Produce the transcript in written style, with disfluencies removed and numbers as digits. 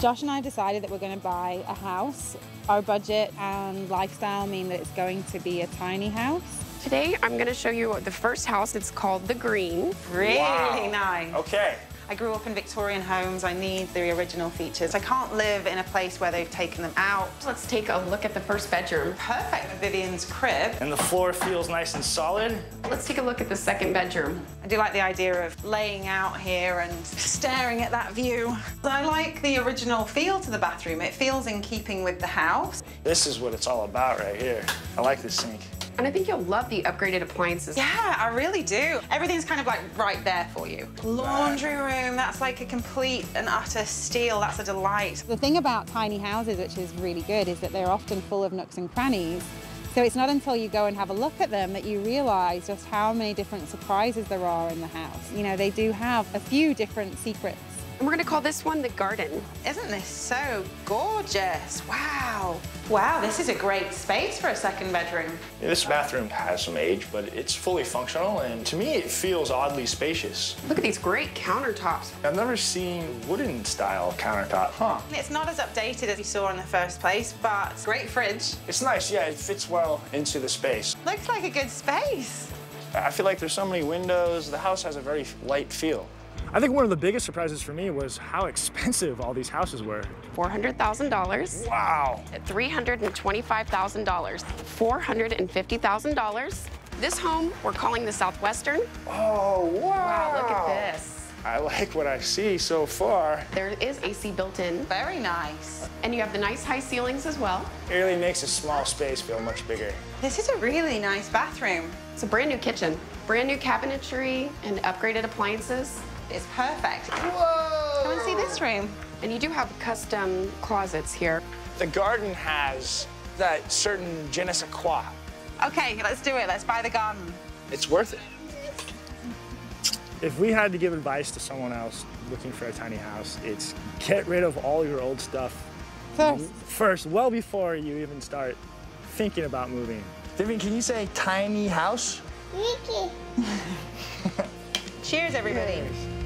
Josh and I decided that we're going to buy a house. Our budget and lifestyle mean that it's going to be a tiny house. Today, I'm going to show you the first house. It's called The Green. Really nice. Okay. I grew up in Victorian homes. I need the original features. I can't live in a place where they've taken them out. Let's take a look at the first bedroom. Perfect for Vivian's crib. And the floor feels nice and solid. Let's take a look at the second bedroom. I do like the idea of laying out here and staring at that view. I like the original feel to the bathroom. It feels in keeping with the house. This is what it's all about right here. I like this sink. And I think you'll love the upgraded appliances. Yeah, I really do. Everything's kind of like right there for you. Laundry room, that's like a complete and utter steal. That's a delight. The thing about tiny houses, which is really good, is that they're often full of nooks and crannies. So it's not until you go and have a look at them that you realize just how many different surprises there are in the house. You know, they do have a few different secrets. And we're going to call this one the garden. Isn't this so gorgeous? Wow. Wow, this is a great space for a second bedroom. Yeah, this bathroom has some age, but it's fully functional, and to me, it feels oddly spacious. Look at these great countertops. I've never seen wooden-style countertop, huh? It's not as updated as you saw in the first place, but great fridge. It's nice, yeah, it fits well into the space. Looks like a good space. I feel like there's so many windows. The house has a very light feel. I think one of the biggest surprises for me was how expensive all these houses were. $400,000. Wow. $325,000. $450,000. This home, we're calling the Southwestern. Oh, wow. Wow, look at this. I like what I see so far. There is AC built in. Very nice. And you have the nice high ceilings as well. It really makes a small space feel much bigger. This is a really nice bathroom. It's a brand new kitchen, brand new cabinetry and upgraded appliances. It's perfect. Whoa! Come and see this room. And you do have custom closets here. The garden has that certain je ne sais quoi. Okay, let's do it. Let's buy the garden. It's worth it. If we had to give advice to someone else looking for a tiny house, it's get rid of all your old stuff first, well before you even start thinking about moving. Vivian, can you say tiny house? Cheers, everybody. Cheers.